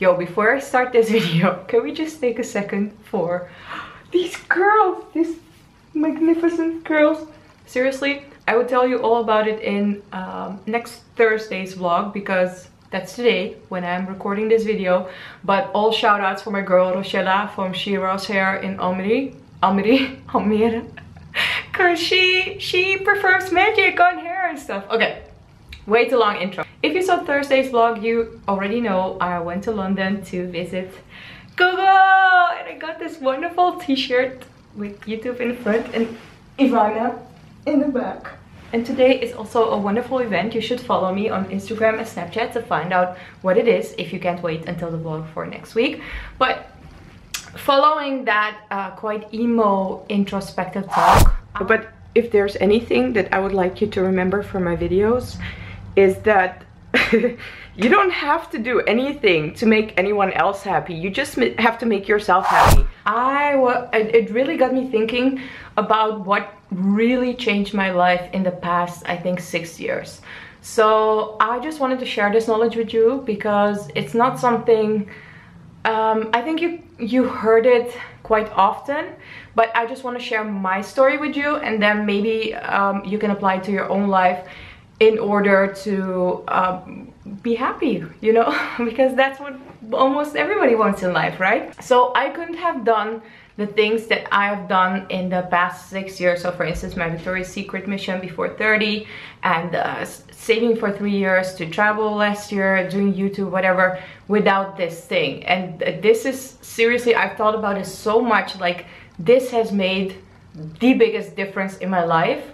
Yo, before I start this video, can we just take a second for these curls, these magnificent curls? Seriously, I will tell you all about it in next Thursday's vlog, because that's today when I'm recording this video. But all shout outs for my girl Rochella from Shiro's Hair in Omri, because she performs magic on hair and stuff. Okay, way too long intro. If you saw Thursday's vlog, you already know I went to London to visit Google, and I got this wonderful t-shirt with YouTube in the front and Ivana in the back. And today is also a wonderful event. You should follow me on Instagram and Snapchat to find out what it is if you can't wait until the vlog for next week. But following that quite emo introspective talk, but if there's anything that I would like you to remember from my videos, is that you don't have to do anything to make anyone else happy. You just have to make yourself happy. It really got me thinking about what really changed my life in the past, I think, 6 years. So I just wanted to share this knowledge with you, because it's not something I think you heard it quite often, but I just want to share my story with you, and then maybe you can apply it to your own life in order to be happy, you know, because that's what almost everybody wants in life, right? So I couldn't have done the things that I've done in the past 6 years. So for instance, my Victoria's Secret mission before 30, and saving for 3 years to travel last year, doing YouTube, whatever, without this thing. And this is, seriously, I've thought about it so much, like this has made the biggest difference in my life.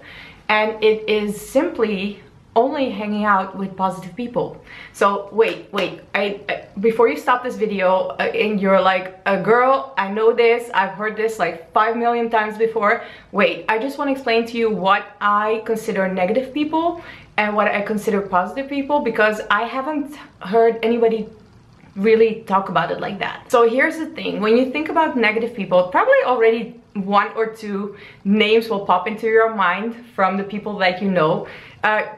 And it is simply only hanging out with positive people. So wait, before you stop this video and you're like, girl, I know this, I've heard this like 5 million times before. Wait, I just want to explain to you what I consider negative people and what I consider positive people, because I haven't heard anybody really talk about it like that. So here's the thing, when you think about negative people, probably already one or two names will pop into your mind from the people that you know.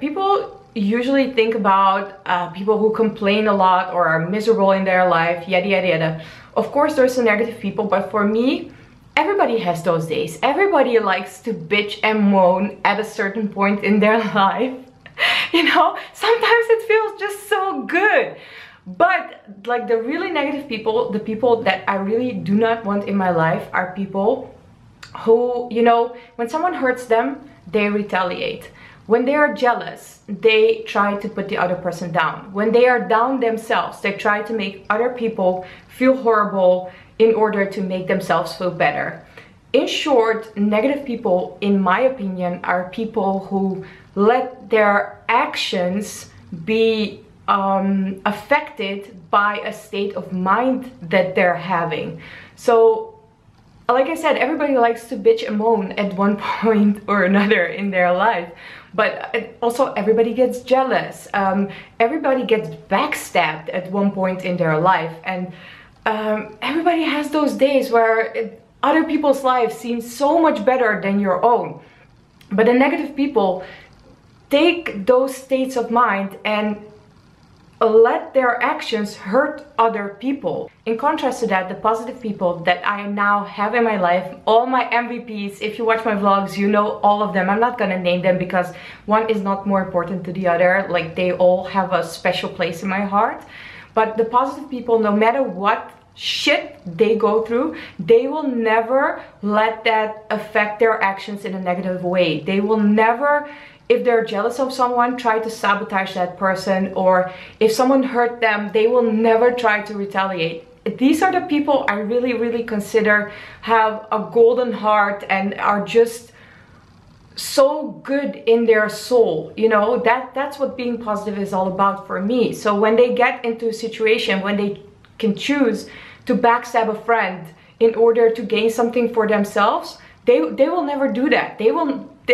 People usually think about people who complain a lot or are miserable in their life, yada yada yada. Of course there's some negative people, but for me, everybody has those days. Everybody likes to bitch and moan at a certain point in their life. You know, sometimes it feels just so good. But like the really negative people, the people that I really do not want in my life, are people who, you know, when someone hurts them, they retaliate. When they are jealous, they try to put the other person down. When they are down themselves, they try to make other people feel horrible in order to make themselves feel better. In short, negative people, in my opinion, are people who let their actions be affected by a state of mind that they're having. So like I said, everybody likes to bitch and moan at one point or another in their life, but also everybody gets jealous. Everybody gets backstabbed at one point in their life, and everybody has those days where other people's lives seem so much better than your own. But the negative people take those states of mind and let their actions hurt other people. In contrast to that, the positive people that I now have in my life, all my MVPs, if you watch my vlogs, you know all of them. I'm not gonna name them because one is not more important to the other. Like, they all have a special place in my heart. But the positive people, no matter what shit they go through, they will never let that affect their actions in a negative way. They will never, if they're jealous of someone, try to sabotage that person, or if someone hurt them, they will never try to retaliate. These are the people I really, really consider have a golden heart and are just so good in their soul. You know, that's what being positive is all about for me. So when they get into a situation, when they can choose to backstab a friend in order to gain something for themselves, they will never do that. They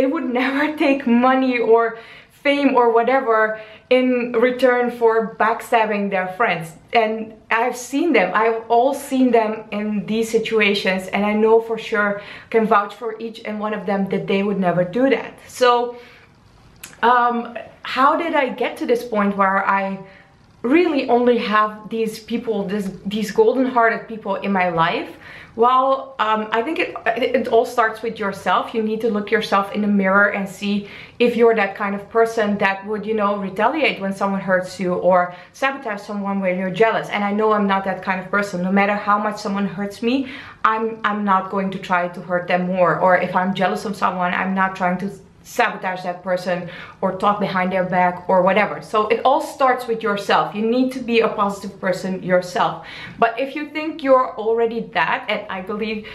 would never take money or fame or whatever in return for backstabbing their friends. And I've seen them, I've all seen them in these situations, and I know for sure, can vouch for each and one of them, that they would never do that. So how did I get to this point where I really only have these people, these golden-hearted people in my life. Well, I think it all starts with yourself. You need to look yourself in the mirror and see if you're that kind of person that would, you know, retaliate when someone hurts you or sabotage someone when you're jealous. And I know I'm not that kind of person. No matter how much someone hurts me, I'm not going to try to hurt them more. Or if I'm jealous of someone, I'm not trying to sabotage that person or talk behind their back or whatever. So it all starts with yourself. You need to be a positive person yourself. But if you think you're already that, and I believe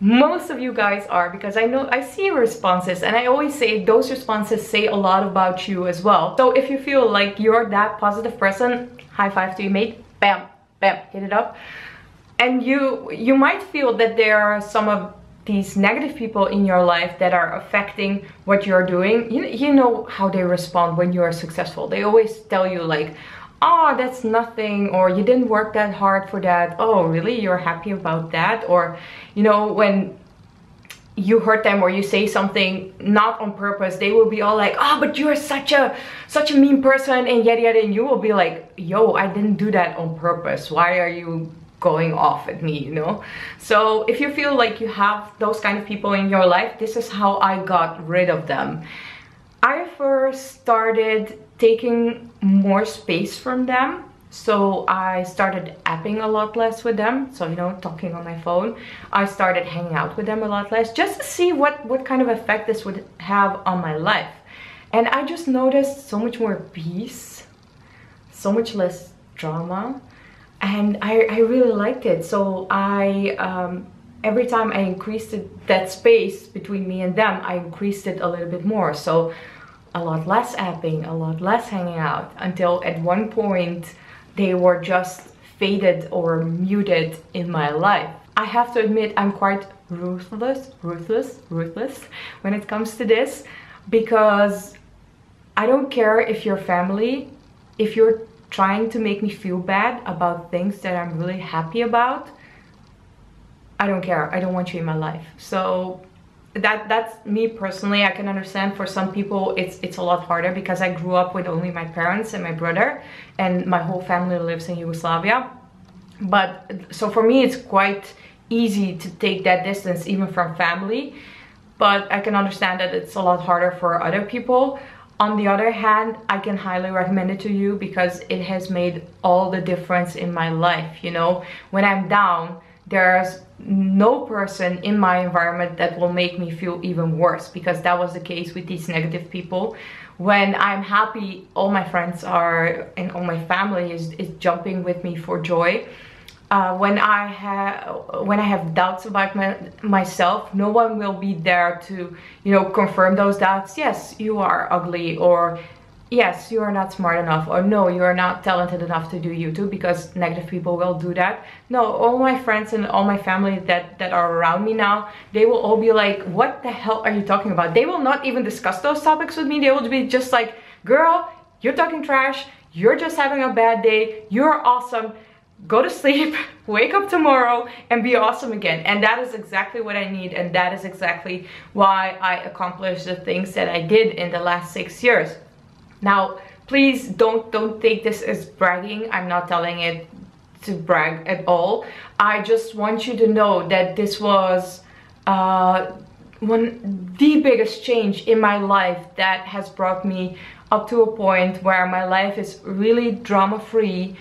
most of you guys are, because I know I see responses, and I always say those responses say a lot about you as well. So if you feel like you're that positive person, high five to your mate, bam, bam, hit it up. And you might feel that there are some of these negative people in your life that are affecting what you're doing. You know how they respond when you are successful. They always tell you like, oh, that's nothing, or you didn't work that hard for that. Oh, really? You're happy about that? Or, you know, when you hurt them or you say something not on purpose, they will be all like, oh, but you're such a mean person, and yada yada. And you will be like, yo, I didn't do that on purpose. Why are you going off at me, you know? So if you feel like you have those kind of people in your life, this is how I got rid of them. I first started taking more space from them. So I started apping a lot less with them. So, you know, talking on my phone. I started hanging out with them a lot less, just to see what kind of effect this would have on my life. And I just noticed so much more peace, so much less drama. And I really liked it. So I, every time I increased that space between me and them, I increased it a little bit more. So a lot less apping, a lot less hanging out, until at one point they were just faded or muted in my life. I have to admit, I'm quite ruthless when it comes to this, because I don't care if you're family, if you're trying to make me feel bad about things that I'm really happy about, I don't care. I don't want you in my life. So that's me personally. I can understand for some people it's a lot harder, because I grew up with only my parents and my brother, and my whole family lives in Yugoslavia. But so for me it's quite easy to take that distance even from family, but I can understand that it's a lot harder for other people. On the other hand, I can highly recommend it to you, because it has made all the difference in my life. You know, when I'm down, there's no person in my environment that will make me feel even worse, because that was the case with these negative people. When I'm happy, all my friends are, and all my family is jumping with me for joy. When I have doubts about myself, no one will be there to, you know, confirm those doubts. Yes, you are ugly, or yes, you are not smart enough, or no, you are not talented enough to do YouTube, because negative people will do that. No, all my friends and all my family that are around me now, they will all be like, what the hell are you talking about? They will not even discuss those topics with me. They will be just like, girl, you're talking trash. You're just having a bad day. You're awesome. Go to sleep, wake up tomorrow, and be awesome again. And that is exactly what I need, and that is exactly why I accomplished the things that I did in the last 6 years. Now, please don't take this as bragging. I'm not telling it to brag at all. I just want you to know that this was the biggest change in my life that has brought me up to a point where my life is really drama-free.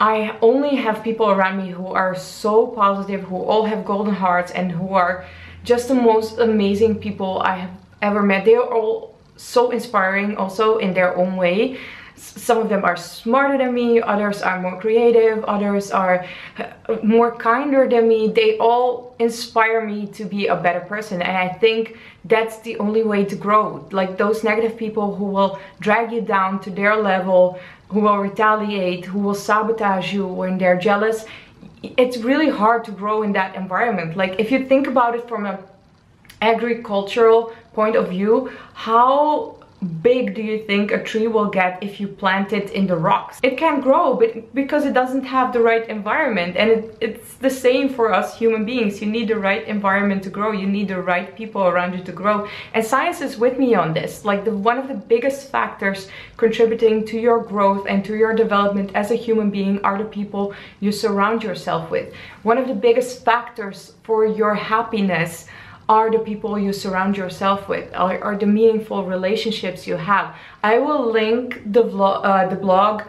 I only have people around me who are so positive, who all have golden hearts, and who are just the most amazing people I have ever met. They are all so inspiring also in their own way. Some of them are smarter than me, others are more creative, others are more kinder than me. They all inspire me to be a better person, and I think that's the only way to grow. Like those negative people who will drag you down to their level, who will retaliate, who will sabotage you when they're jealous, it's really hard to grow in that environment. Like if you think about it from an agricultural point of view, how big do you think a tree will get if you plant it in the rocks? It can grow, but because it doesn't have the right environment. And it's the same for us human beings. You need the right environment to grow. You need the right people around you to grow. And science is with me on this. Like, one of the biggest factors contributing to your growth and to your development as a human being are the people you surround yourself with. One of the biggest factors for your happiness are the people you surround yourself with, are the meaningful relationships you have. I will link the blog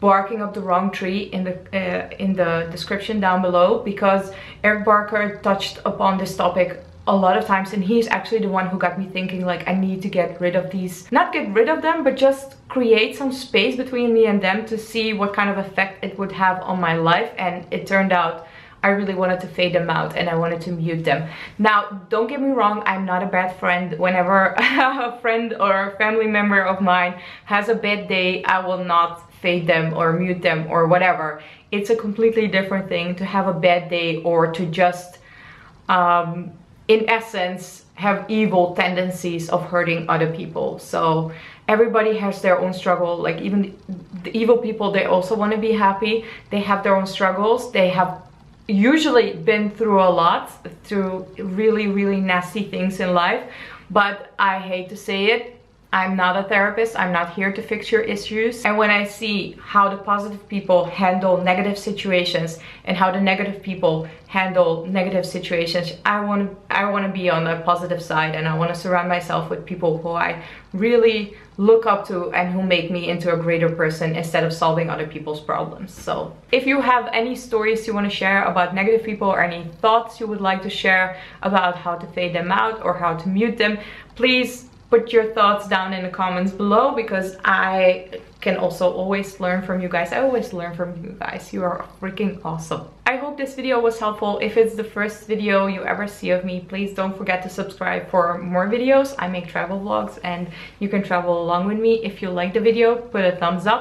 Barking Up the Wrong Tree in the description down below, because Eric Barker touched upon this topic a lot of times, and he's actually the one who got me thinking, like, I need to get rid of these, not get rid of them, but just create some space between me and them to see what kind of effect it would have on my life. And it turned out I really wanted to fade them out and I wanted to mute them. Now, don't get me wrong, I'm not a bad friend. Whenever a friend or a family member of mine has a bad day, I will not fade them or mute them or whatever. It's a completely different thing to have a bad day or to just, in essence, have evil tendencies of hurting other people. So everybody has their own struggle. Like, even the evil people, they also want to be happy. They have their own struggles. They have usually been through a lot, through really, really nasty things in life. But I hate to say it, I'm not a therapist. I'm not here to fix your issues. And when I see how the positive people handle negative situations and how the negative people handle negative situations, I want to be on the positive side, and I want to surround myself with people who I really look up to and who make me into a greater person instead of solving other people's problems. So if you have any stories you want to share about negative people or any thoughts you would like to share about how to fade them out or how to mute them, please put your thoughts down in the comments below, because I can also always learn from you guys. I always learn from you guys. You are freaking awesome. I hope this video was helpful. If it's the first video you ever see of me, please don't forget to subscribe for more videos. I make travel vlogs and you can travel along with me. If you like the video, put a thumbs up.